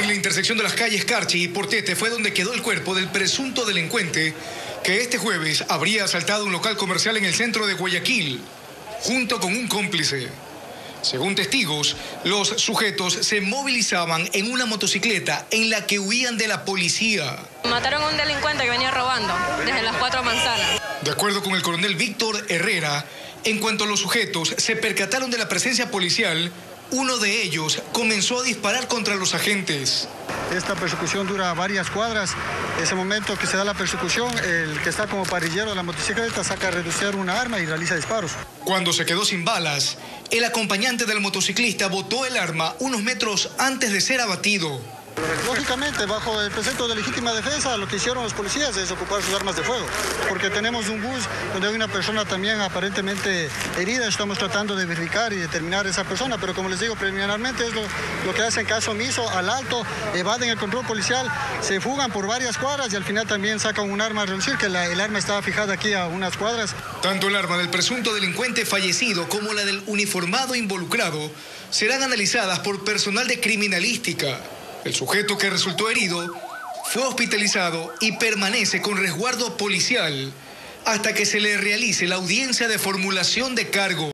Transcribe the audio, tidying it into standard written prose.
En la intersección de las calles Carchi y Portete fue donde quedó el cuerpo del presunto delincuente que este jueves habría asaltado un local comercial en el centro de Guayaquil, junto con un cómplice. Según testigos, los sujetos se movilizaban en una motocicleta en la que huían de la policía. Mataron a un delincuente que venía robando desde las 4 manzanas. De acuerdo con el coronel Víctor Herrera, en cuanto los sujetos se percataron de la presencia policial, uno de ellos comenzó a disparar contra los agentes. Esta persecución dura varias cuadras. Ese momento que se da la persecución, el que está como parrillero de la motocicleta saca a reducir una arma y realiza disparos. Cuando se quedó sin balas, el acompañante del motociclista botó el arma unos metros antes de ser abatido. Lógicamente, bajo el precepto de legítima defensa, lo que hicieron los policías es ocupar sus armas de fuego, porque tenemos un bus donde hay una persona también aparentemente herida. Estamos tratando de verificar y determinar a esa persona, pero como les digo, preliminarmente es lo que hacen caso omiso al alto, evaden el control policial, se fugan por varias cuadras y al final también sacan un arma a relucir, que el arma estaba fijada aquí a unas cuadras. Tanto el arma del presunto delincuente fallecido como la del uniformado involucrado serán analizadas por personal de criminalística. El sujeto que resultó herido fue hospitalizado y permanece con resguardo policial hasta que se le realice la audiencia de formulación de cargo.